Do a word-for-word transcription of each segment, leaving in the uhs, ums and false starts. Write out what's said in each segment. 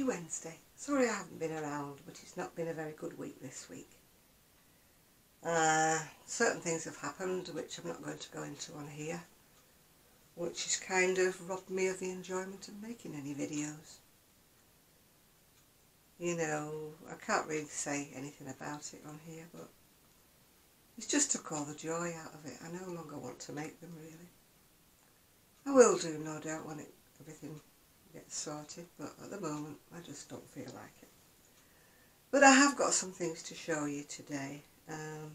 Happy Wednesday. Sorry I haven't been around, but it's not been a very good week this week. Uh, certain things have happened which I'm not going to go into on here, which has kind of robbed me of the enjoyment of making any videos. You know, I can't really say anything about it on here, but it's just took all the joy out of it. I no longer want to make them, really. I will do, no doubt, when it, everything gets sorted, but at the moment I just don't feel like it. But I have got some things to show you today. Um,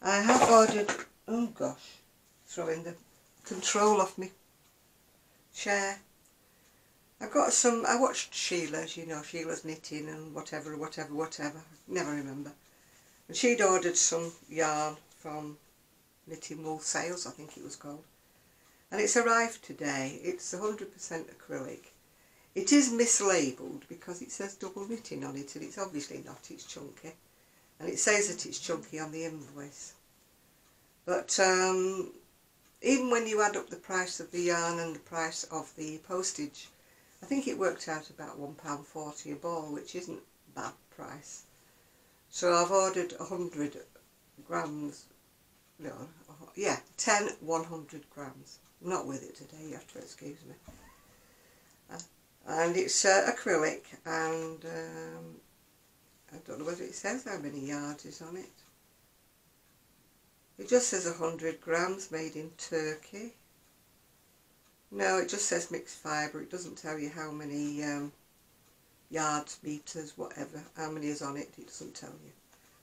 I have ordered, oh gosh, throwing the control off me chair. I got some, I watched Sheila's, you know, Sheila's knitting and whatever, whatever, whatever, never remember. And she'd ordered some yarn from Knitting Wool Sales, I think it was called. And it's arrived today. It's one hundred percent acrylic. It is mislabelled because it says double knitting on it, and it's obviously not, it's chunky. And it says that it's chunky on the invoice. But um, even when you add up the price of the yarn and the price of the postage, I think it worked out about one pound forty a ball, which isn't a bad price. So I've ordered one hundred grams, no, yeah, ten one hundred grams. I'm not with it today, you have to excuse me. Uh, and it's uh, acrylic, and um, I don't know whether it says how many yards is on it. It just says one hundred grams, made in Turkey. No, it just says mixed fibre. It doesn't tell you how many um, yards, meters, whatever, how many is on it. It doesn't tell you.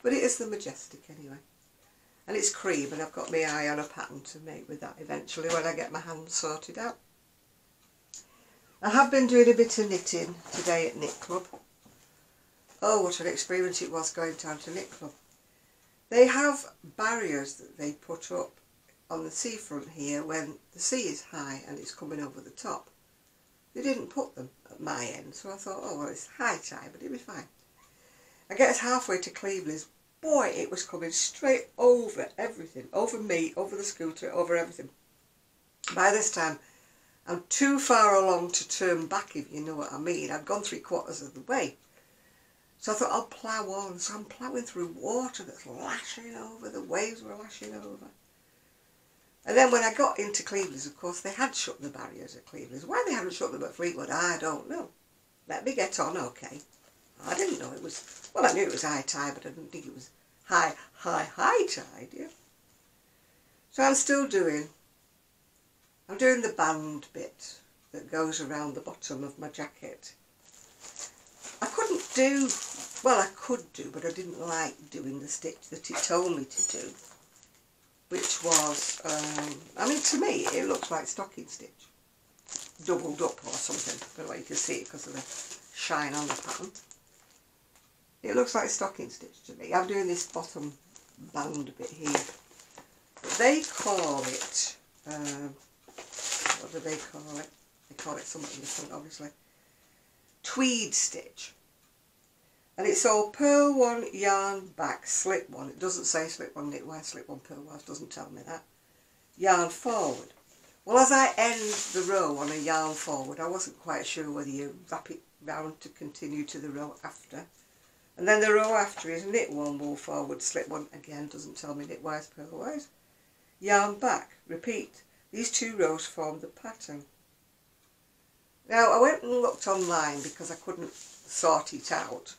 But it is the Majestic anyway. And it's cream, and I've got my eye on a pattern to make with that eventually when I get my hands sorted out. I have been doing a bit of knitting today at Knit Club. Oh, what an experience it was going down to Knit Club. They have barriers that they put up on the seafront here when the sea is high and it's coming over the top. They didn't put them at my end, so I thought, oh, well, it's high tide, but it'll be fine. I get halfway to Cleveleys. Boy, it was coming straight over everything, over me, over the scooter, over everything. By this time, I'm too far along to turn back, if you know what I mean. I've gone three quarters of the way. So I thought, I'll plough on. So I'm ploughing through water that's lashing over. The waves were lashing over. And then when I got into Cleveleys, of course, they had shut the barriers at Cleveleys. Why they hadn't shut them at Fleetwood, I don't know. Let me get on, okay. I didn't know it was, well, I knew it was high tide, but I didn't think it was high, high, high tide, yeah. So I'm still doing, I'm doing the band bit that goes around the bottom of my jacket. I couldn't do, well, I could do, but I didn't like doing the stitch that it told me to do. Which was, um, I mean, to me, it looks like stocking stitch, doubled up or something. I don't know if you can see it because of the shine on the pattern. It looks like stocking stitch to me. I'm doing this bottom band bit here. But they call it, um, what do they call it? They call it something different, obviously. Tweed stitch. And it's all purl one, yarn back, slip one. It doesn't say slip one, knitwear, slip one, purl one. It doesn't tell me that. Yarn forward. Well, as I end the row on a yarn forward, I wasn't quite sure whether you wrap it round to continue to the row after. And then the row after is knit one, wool forward, slip one. Again, doesn't tell me knitwise, purlwise. Yarn back. Repeat. These two rows form the pattern. Now, I went and looked online because I couldn't sort it out.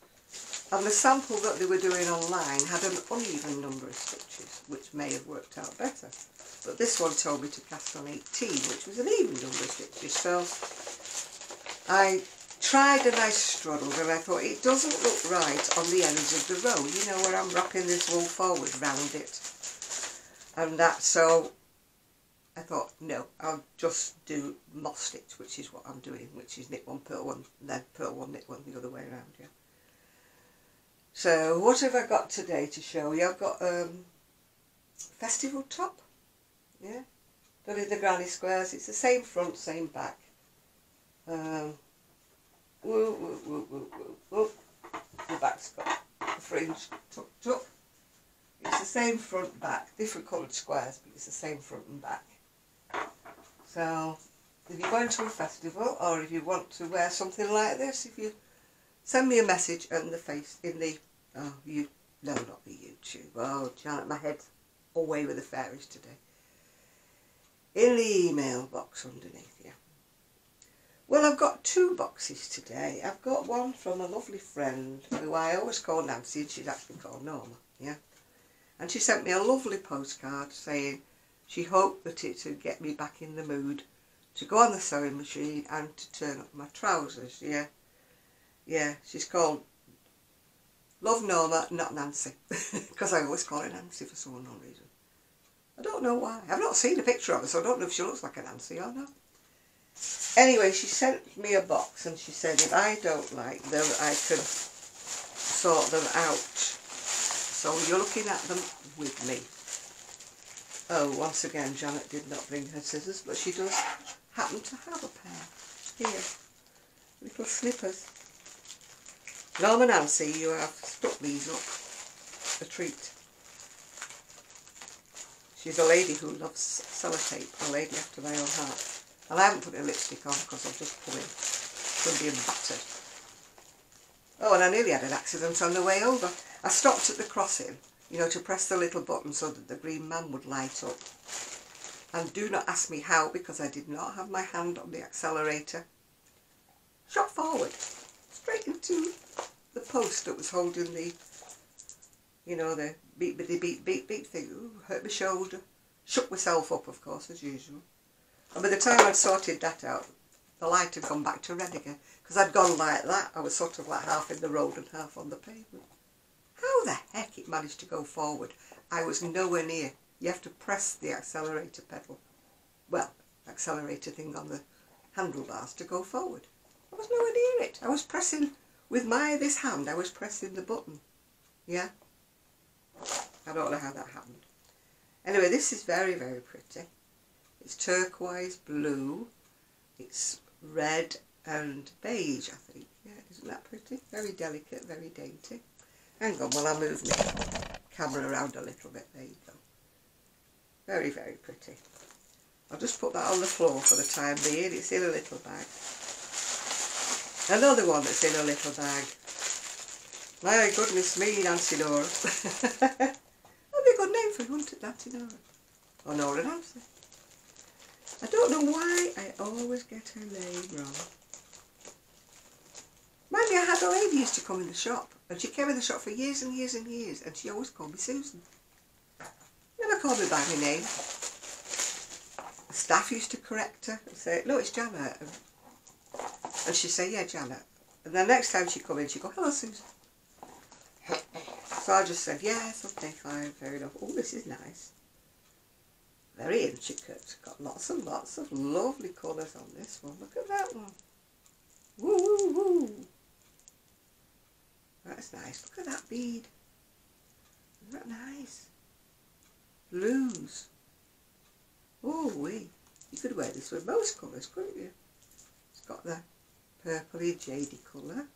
And the sample that they were doing online had an uneven number of stitches, which may have worked out better. But this one told me to cast on eighteen, which was an even number of stitches. So I tried and I struggled, and I thought, it doesn't look right on the ends of the row. You know, where I'm wrapping this wool forward round it. And that, so I thought, no, I'll just do moss stitch, which is what I'm doing, which is knit one, purl one, and then purl one, knit one, the other way around, yeah. So what have I got today to show you? I've got um, festival top, yeah, done in the granny squares. It's the same front, same back. Um, woo, woo, woo, woo, woo, woo. The back's got the fringe tucked up. It's the same front, back, different coloured squares, but it's the same front and back. So if you're going to a festival or if you want to wear something like this, if you send me a message and the face in the, oh, you, no, not the YouTube, oh, Janet, my head's away with the fairies today, in the email box underneath you. Well, I've got two boxes today. I've got one from a lovely friend who I always call Nancy, and she's actually called Norma, yeah? And she sent me a lovely postcard saying she hoped that it would get me back in the mood to go on the sewing machine and to turn up my trousers, yeah? Yeah, she's called Love Norma, not Nancy, because I always call her Nancy for some unknown reason. I don't know why. I've not seen a picture of her, so I don't know if she looks like a Nancy or not. Anyway, she sent me a box and she said if I don't like them, I could sort them out. So you're looking at them with me. Oh, once again, Janet did not bring her scissors, but she does happen to have a pair. Here, little slippers. Norma and Nancy, you have stuck these up. A treat. She's a lady who loves sellotape, a lady after my own heart. And I haven't put a lipstick on because I've just come in from being battered. Oh, and I nearly had an accident on the way over. I stopped at the crossing, you know, to press the little button so that the green man would light up. And do not ask me how, because I did not have my hand on the accelerator. Shot forward, straight into the post that was holding the, you know, the beep, beep, beep, beep, beep thing. Ooh, hurt my shoulder. Shook myself up, of course, as usual. And by the time I'd sorted that out, the light had gone back to red again. Because I'd gone like that. I was sort of like half in the road and half on the pavement. How the heck it managed to go forward? I was nowhere near. You have to press the accelerator pedal. Well, accelerator thing on the handlebars to go forward. I was nowhere near it. I was pressing, with my this hand, I was pressing the button. Yeah? I don't know how that happened. Anyway, this is very, very pretty. It's turquoise, blue, it's red and beige, I think. Yeah, isn't that pretty? Very delicate, very dainty. Hang on while I move my camera around a little bit. There you go. Very, very pretty. I'll just put that on the floor for the time being. It's in a little bag. Another one that's in a little bag. My goodness me, Nancy Nora. That'd be a good name for you, wouldn't it, Nancy Nora? Or Nora Nancy. I don't know why I always get her name wrong. Mind you, I had a lady used to come in the shop, and she came in the shop for years and years and years, and she always called me Susan. Never called me by my name. The staff used to correct her and say, "No, it's Janet," and she'd say, "Yeah, Janet." And the next time she come in, she'd go, "Hello, Susan." So I just said, "Yes, okay, fine, fair enough." Oh, this is nice. Very intricate. Got lots and lots of lovely colours on this one. Look at that one. Woo, woo, woo. That's nice. Look at that bead. Isn't that nice? Blues. Oh, wee. You could wear this with most colours, couldn't you? It's got the purpley, jadey colour.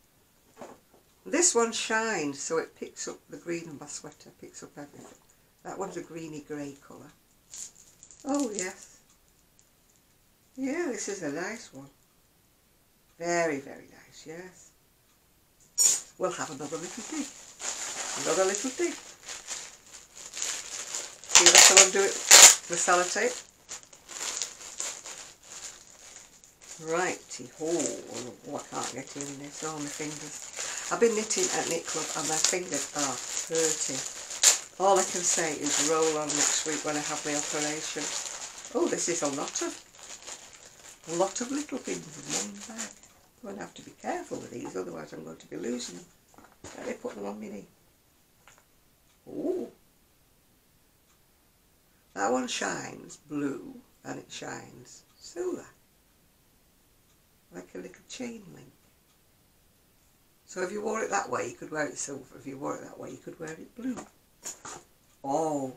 This one shines, so it picks up the green on my sweater. Picks up everything. That one's a greeny grey colour. Oh yes, yeah, this is a nice one. Very, very nice, yes. We'll have another little dig. Another little dig. See if I can undo it with sellotape. Righty-ho. Oh, I can't get in this. Oh, my fingers. I've been knitting at Knit Club and my fingers are hurting. All I can say is roll on next week when I have my operation. Oh, this is a lot of, a lot of little things in one bag. I'm going to have to be careful with these, otherwise I'm going to be losing them. Let me put them on my knee. Oh, that one shines blue and it shines silver, like a little chain link. So if you wore it that way, you could wear it silver. If you wore it that way, you could wear it blue. Oh,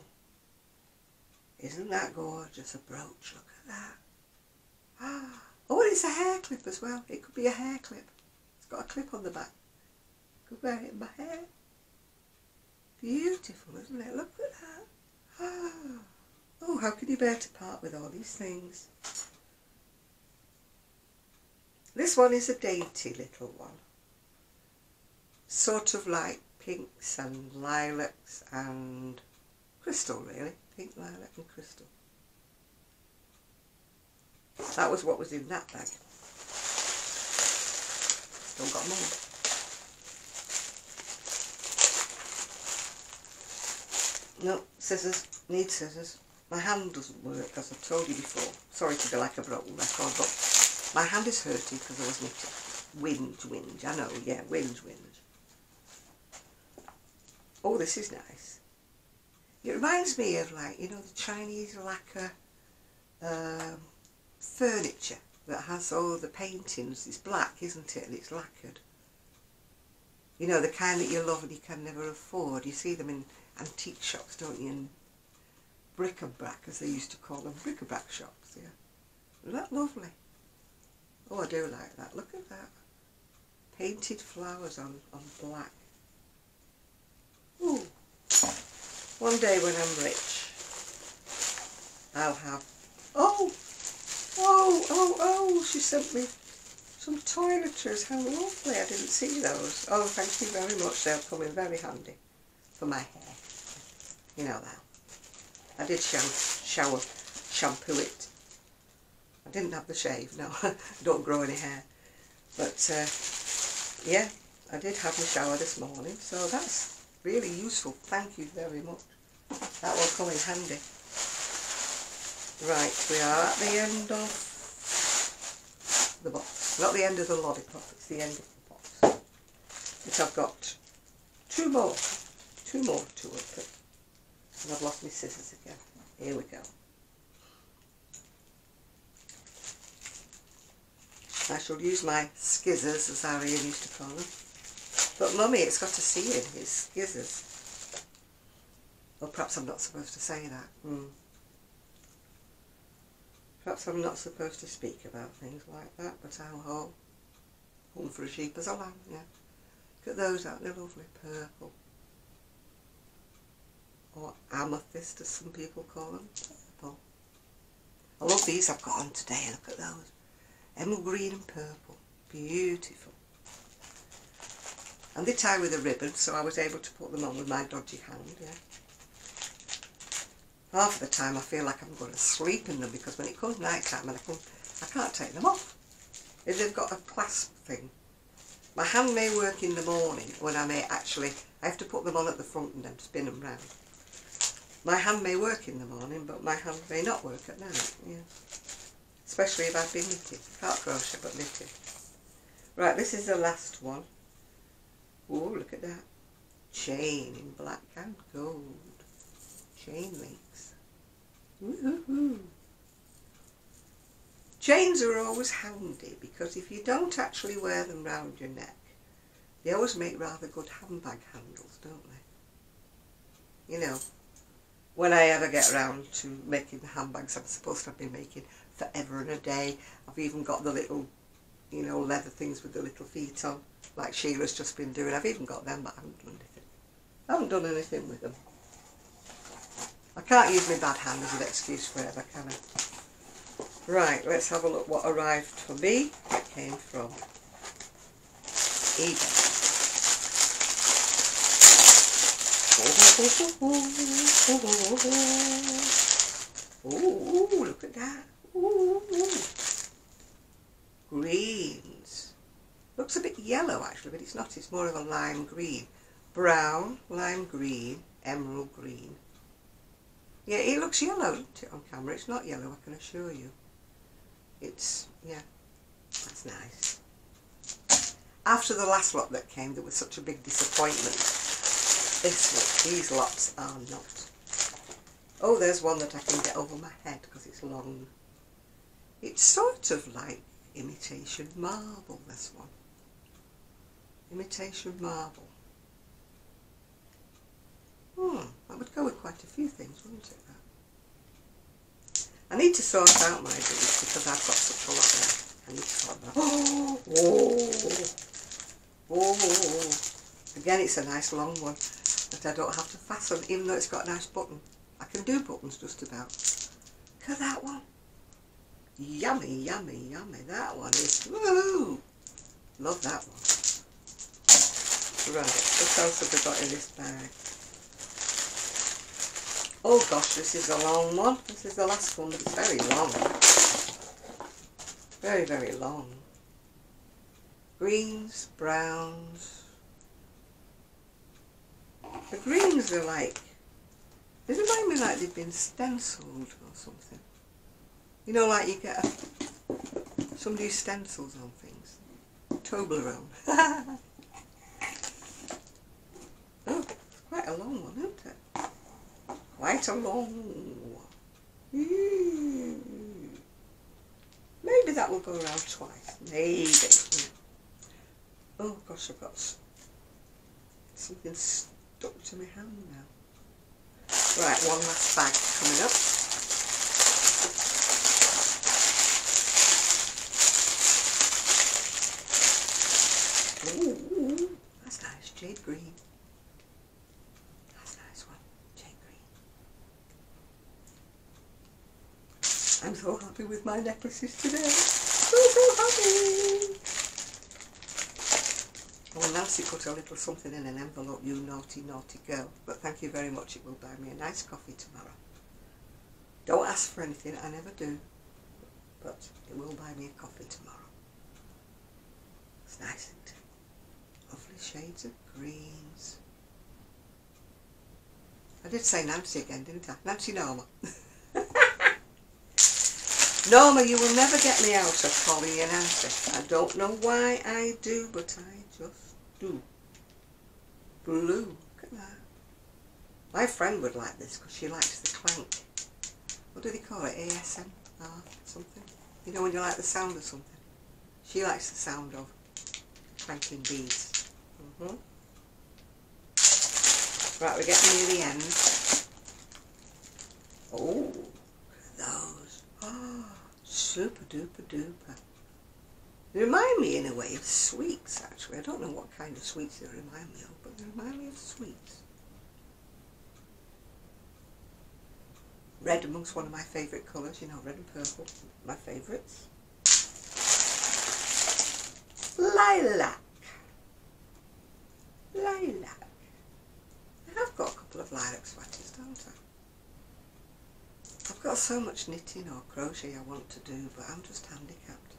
isn't that gorgeous? A brooch, look at that. Ah, oh, and it's a hair clip as well. It could be a hair clip. It's got a clip on the back. I could wear it in my hair. Beautiful, isn't it? Look at that. Ah. Oh, how can you bear to part with all these things? This one is a dainty little one, sort of like pinks and lilacs and crystal, really. Pink, lilac and crystal. That was what was in that bag. Still got more. No, scissors. Need scissors. My hand doesn't work, as I've told you before. Sorry to be like a broken record, but my hand is hurting because I was knitting. Whinge, whinge. I know, yeah, whinge, whinge. Oh, this is nice. It reminds me of, like, you know, the Chinese lacquer um, furniture that has all the paintings. It's black, isn't it? And it's lacquered. You know, the kind that you love and you can never afford. You see them in antique shops, don't you? And bric-a-brac, as they used to call them, bric-a-brac shops. Yeah, isn't that lovely? Oh, I do like that. Look at that, painted flowers on on black. Ooh, one day when I'm rich, I'll have. Oh, oh, oh, oh! She sent me some toiletries. How lovely! I didn't see those. Oh, thank you very much. They'll come in very handy for my hair. You know that. I did shower, shower, shampoo it. I didn't have the shave, no, I don't grow any hair. But, uh, yeah, I did have my shower this morning, so that's really useful. Thank you very much. That will come in handy. Right, we are at the end of the box. Not the end of the lollipop, it's the end of the box. Which I've got two more, two more to open. And I've lost my scissors again. Here we go. I shall use my skizzers, as Ariane used to call them. But Mummy, it's got a C in. It's skizzers. Well, perhaps I'm not supposed to say that. Hmm. Perhaps I'm not supposed to speak about things like that, but I'll hold. Home for a sheep as a lamb, yeah. Look at those out, they're lovely purple. Or amethyst, as some people call them. Purple. I love these I've got on today. Look at those. Emerald green and purple. Beautiful. And they tie with a ribbon, so I was able to put them on with my dodgy hand. Yeah. Half the time I feel like I'm going to sleep in them, because when it comes night time and I, come, I can't take them off. If they've got a clasp thing. My hand may work in the morning when I may actually... I have to put them on at the front and then spin them round. My hand may work in the morning, but my hand may not work at night, yeah. Especially if I've been knitting. Can't crochet, but knitting. Right, this is the last one. Oh, look at that. Chain in black and gold. Chain links. Woo-hoo-hoo. Chains are always handy, because if you don't actually wear them round your neck, they always make rather good handbag handles, don't they? You know, when I ever get round to making the handbags I'm supposed to have been making forever and a day. I've even got the little, you know, leather things with the little feet on, like Sheila's just been doing. I've even got them, but I haven't done anything. I haven't done anything with them. I can't use my bad hand as an excuse forever, can I? Right, let's have a look what arrived for me. It came from eBay. Oh, look at that. Ooh, ooh. Greens. Looks a bit yellow actually, but it's not. It's more of a lime green. Brown, lime green, emerald green. Yeah, it looks yellow, doesn't it, on camera? It's not yellow, I can assure you. It's, yeah, that's nice. After the last lot that came, there was such a big disappointment. This one, these lots are not. Oh, there's one that I can get over my head because it's long. It's sort of like imitation marble, this one. Imitation marble. Hmm, that would go with quite a few things, wouldn't it? That? I need to sort out my beads because I've got such a lot there. I need to sort them out. Oh, oh, oh. Again, it's a nice long one. That I don't have to fasten, even though it's got a nice button. I can do buttons just about. Look at that one. Yummy, yummy, yummy. That one is, woo! Love that one. Right, what else have we got in this bag? Oh gosh, this is a long one. This is the last one, but it's very long. Very, very long. Greens, browns. The greens are like, they remind me like they've been stenciled or something. You know, like you get a, somebody who stencils on things. Toblerone. Oh, it's quite a long one, isn't it? Quite a long one. Mm. Maybe that will go around twice. Maybe. Oh gosh, I've got something stuck to my hand now. Right, one last bag coming up. Ooh, that's nice, jade green. That's a nice one, jade green. I'm so happy with my necklaces today. So, so happy. Well, Nancy put a little something in an envelope, you naughty, naughty girl. But thank you very much, it will buy me a nice coffee tomorrow. Don't ask for anything, I never do. But it will buy me a coffee tomorrow. It's nice, isn't it? Lovely shades of greens. I did say Nancy again, didn't I? Nancy Norma. Norma, you will never get me out of calling you Nancy. I don't know why I do, but I just do. Blue, look at that. My friend would like this because she likes the clank. What do they call it? A S M R something? You know when you like the sound of something? She likes the sound of clanking beads. Mm-hmm. Right, we're getting near the end. Oh, those. Oh, super duper duper. They remind me in a way of sweets, actually. I don't know what kind of sweets they remind me of, but they remind me of sweets. Red amongst one of my favourite colours, you know, red and purple, my favourites. Lilac. Lilac. I have got a couple of lilac sweaters, don't I? I've got so much knitting or crochet I want to do, but I'm just handicapped.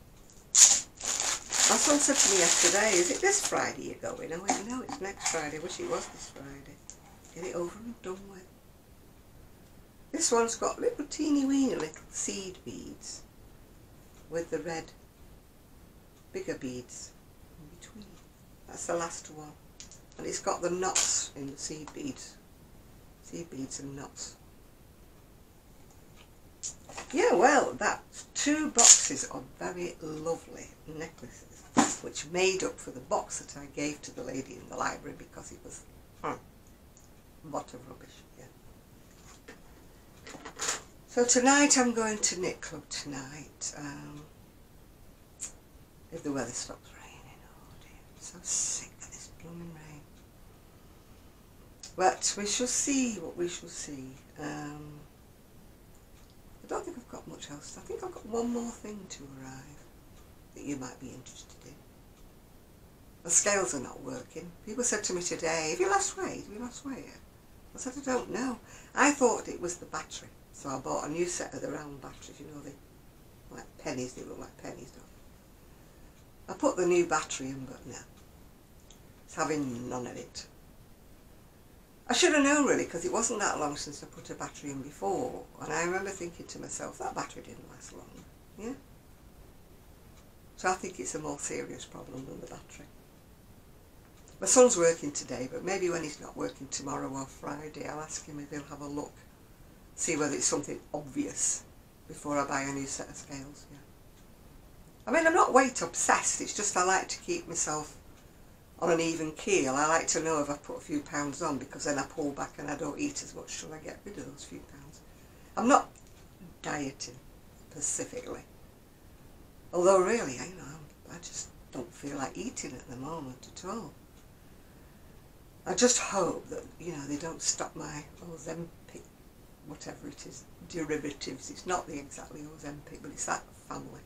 My son said to me yesterday, is it this Friday you're going? I went, no, it's next Friday. I wish it was this Friday. Get it over and done with. This one's got little teeny weeny little seed beads with the red bigger beads in between. That's the last one. And it's got the knots in the seed beads. Seed beads and knots. Yeah, well, that's two boxes of very lovely necklaces, which made up for the box that I gave to the lady in the library because it was hmm, a lot of rubbish. Yeah. So tonight I'm going to Knit Club tonight, um, if the weather stops raining. Oh dear, I'm so sick of this blooming rain. But we shall see what we shall see. Um, I don't think I've got much else. I think I've got one more thing to arrive that you might be interested in. The scales are not working. People said to me today, have you lost weight? Have you lost weight? I said, I don't know. I thought it was the battery. So I bought a new set of the round batteries. You know, they like pennies. They look like pennies, don't they? I put the new battery in, but no. It's having none of it. I should have known really, because it wasn't that long since I put a battery in before, and I remember thinking to myself, that battery didn't last long, yeah? So I think it's a more serious problem than the battery. My son's working today, but maybe when he's not working tomorrow or Friday, I'll ask him if he'll have a look, see whether it's something obvious before I buy a new set of scales, yeah? I mean, I'm not weight obsessed, it's just I like to keep myself on an even keel. I like to know if I put a few pounds on, because then I pull back and I don't eat as much till I get rid of those few pounds. I'm not dieting specifically, although really, I, you know, I just don't feel like eating at the moment at all. I just hope that, you know, they don't stop my Ozempic whatever it is, derivatives. It's not the exactly Ozempic, but it's that family.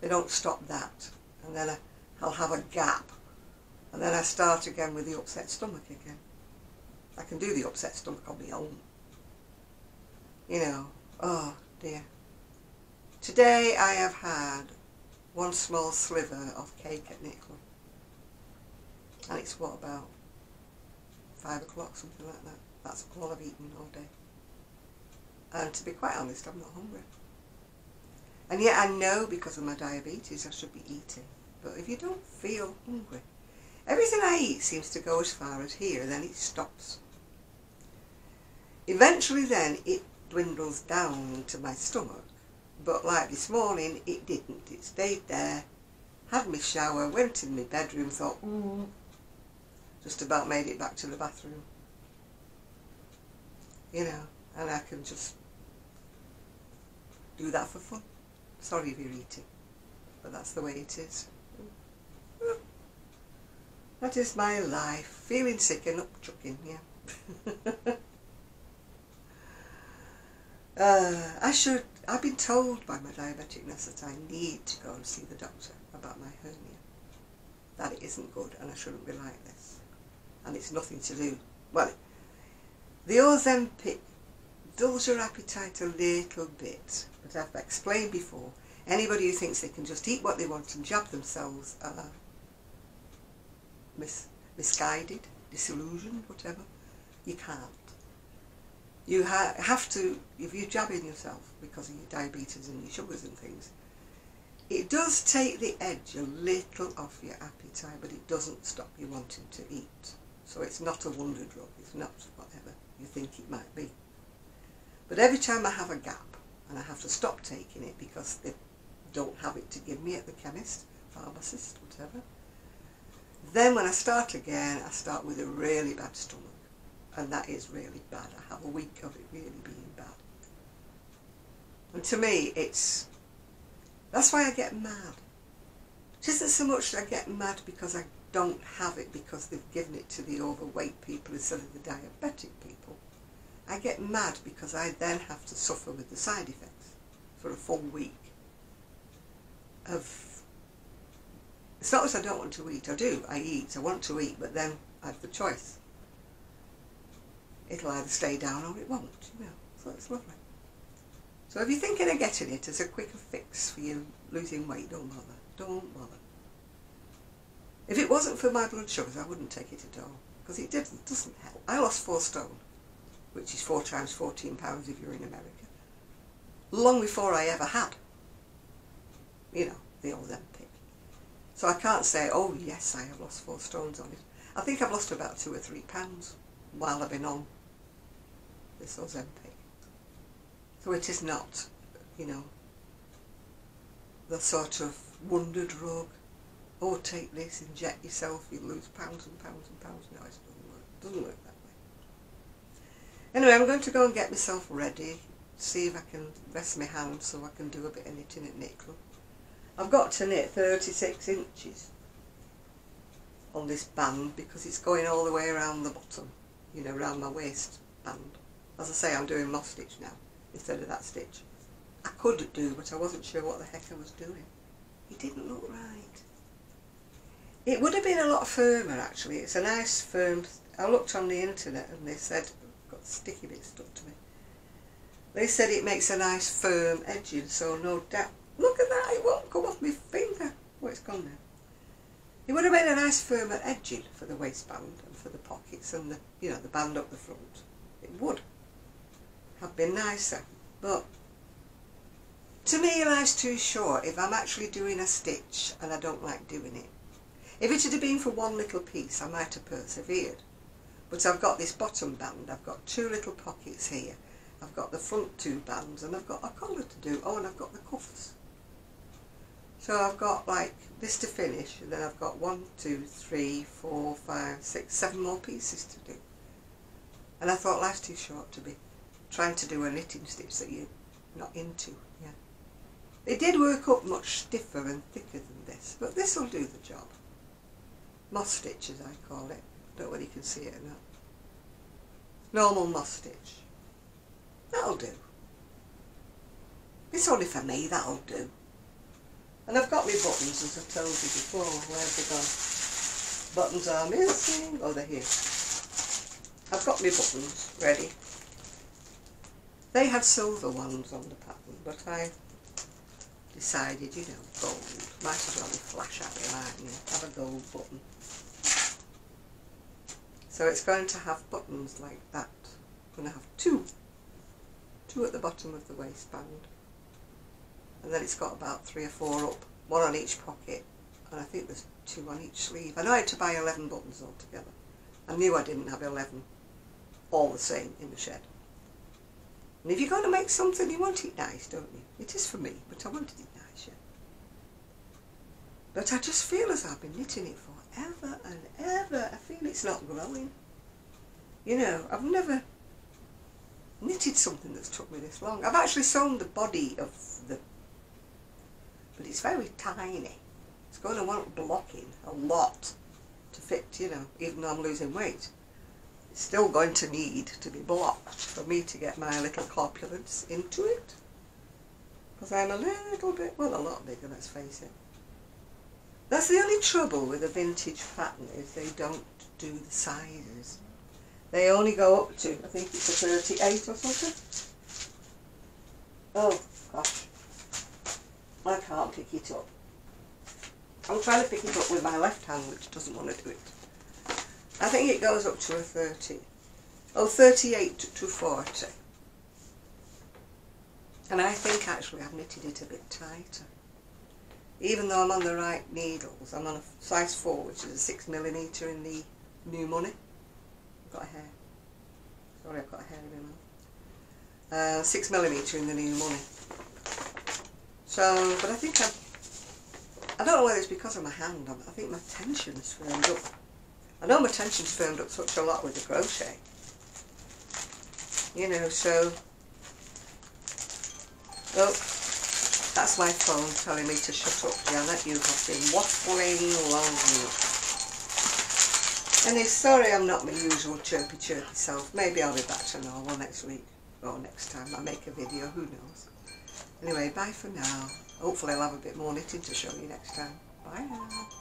They don't stop that, and then I, I'll have a gap, and then I start again with the upset stomach again. I can do the upset stomach on my own, you know. Oh dear. Today I have had one small sliver of cake at Knit Club, and it's what, about five o'clock, something like that. That's all I've eaten all day, and to be quite honest, I'm not hungry. And yet I know because of my diabetes I should be eating, but if you don't feel hungry, everything I eat seems to go as far as here, then it stops. Eventually then it dwindles down to my stomach, but like this morning it didn't. It stayed there, had my shower, went in my bedroom, thought, mm, just about made it back to the bathroom. You know, and I can just do that for fun. Sorry if you're eating, but that's the way it is. That is my life. Feeling sick and upchucking, yeah. uh, I should, I've been told by my diabetic nurse that I need to go and see the doctor about my hernia. That it isn't good and I shouldn't be like this. And it's nothing to do. Well, the Ozempic dulls your appetite a little bit. But I've explained before, anybody who thinks they can just eat what they want and jab themselves are mis misguided, disillusioned, whatever. You can't. You ha have to, if you're jabbing yourself because of your diabetes and your sugars and things, it does take the edge a little off your appetite, but it doesn't stop you wanting to eat. So it's not a wonder drug, it's not whatever you think it might be. But every time I have a gap, and I have to stop taking it because they don't have it to give me at the chemist, pharmacist, whatever, then when I start again, I start with a really bad stomach. And that is really bad. I have a week of it really being bad. And to me, it's, that's why I get mad. It isn't so much that I get mad because I don't have it because they've given it to the overweight people instead of the diabetic people. I get mad because I then have to suffer with the side effects for a full week of, it's not as I don't want to eat, I do, I eat, I want to eat, but then I have the choice. It'll either stay down or it won't, you know, so it's lovely. So if you're thinking of getting it as a quicker fix for you losing weight, don't bother, don't bother. If it wasn't for my blood sugars, I wouldn't take it at all, because it didn't, doesn't help. I lost four stone, which is four times fourteen pounds if you're in America, long before I ever had, you know, the Ozempic. So I can't say, oh yes, I have lost four stones on it. I think I've lost about two or three pounds while I've been on this Ozempic. So it is not, you know, the sort of wonder drug, oh take this, inject yourself, you lose pounds and pounds and pounds. No, it doesn't work, it doesn't work that way. Anyway, I'm going to go and get myself ready, see if I can rest my hands so I can do a bit of knitting at Knit Club. I've got to knit thirty-six inches on this band because it's going all the way around the bottom, you know, around my waist band. As I say, I'm doing moss stitch now instead of that stitch. I could do, but I wasn't sure what the heck I was doing. It didn't look right. It would have been a lot firmer actually. It's a nice firm, I looked on the internet and they said, I've got sticky bits stuck to me. They said it makes a nice firm edging, so no doubt. Look at that, it won't come off my finger. Oh, it's gone now. It would have made a nice firmer edging for the waistband and for the pockets and the, you know, the band up the front. It would have been nicer, but to me life's too short if I'm actually doing a stitch and I don't like doing it. If it had been for one little piece I might have persevered, but I've got this bottom band, I've got two little pockets here, I've got the front two bands and I've got a collar to do, oh and I've got the cuffs. So I've got like this to finish and then I've got one, two, three, four, five, six, seven more pieces to do. And I thought life's too short to be trying to do a knitting stitch that you're not into. Yeah. They did work up much stiffer and thicker than this, but this will do the job. Moss stitch as I call it. I don't know whether you can see it or not. Normal moss stitch. That'll do. It's only for me, that'll do. And I've got my buttons, as I've told you before. Where have they gone? Buttons are missing. Oh, they're here. I've got my buttons ready. They had silver ones on the pattern, but I decided, you know, gold. Might as well flash at me like me. Have a gold button. So it's going to have buttons like that. I'm going to have two. Two at the bottom of the waistband. And then it's got about three or four up, one on each pocket, and I think there's two on each sleeve. I know I had to buy eleven buttons altogether. I knew I didn't have eleven all the same in the shed. And if you're going to make something, you want it nice, don't you? It is for me, but I wanted it nice, yeah. But I just feel as I've been knitting it forever and ever. I feel it's not growing. You know, I've never knitted something that's took me this long. I've actually sewn the body of the, but it's very tiny. It's going to want blocking a lot to fit, you know, even though I'm losing weight. It's still going to need to be blocked for me to get my little corpulence into it. Because I'm a little bit, well, a lot bigger, let's face it. That's the only trouble with a vintage pattern, is they don't do the sizes. They only go up to, I think it's a thirty-eight or something. Oh, gosh. I can't pick it up. I'm trying to pick it up with my left hand, which doesn't want to do it. I think it goes up to a thirty. Oh, thirty-eight to forty. And I think actually I've knitted it a bit tighter. Even though I'm on the right needles, I'm on a size four, which is a six millimetre in the new money. I've got a hair. Sorry, I've got a hair in my mouth. Uh, six millimetre in the new money. So, but I think I'm, I don't know whether it's because of my hand, I think my tension's firmed up. I know my tension's firmed up such a lot with the crochet. You know, so, well, that's my phone telling me to shut up, Janet, you have been waffling long enough. And it's sorry I'm not my usual chirpy chirpy self. Maybe I'll be back to normal next week, or next time I make a video, who knows. Anyway, bye for now. Hopefully I'll have a bit more knitting to show you next time. Bye now.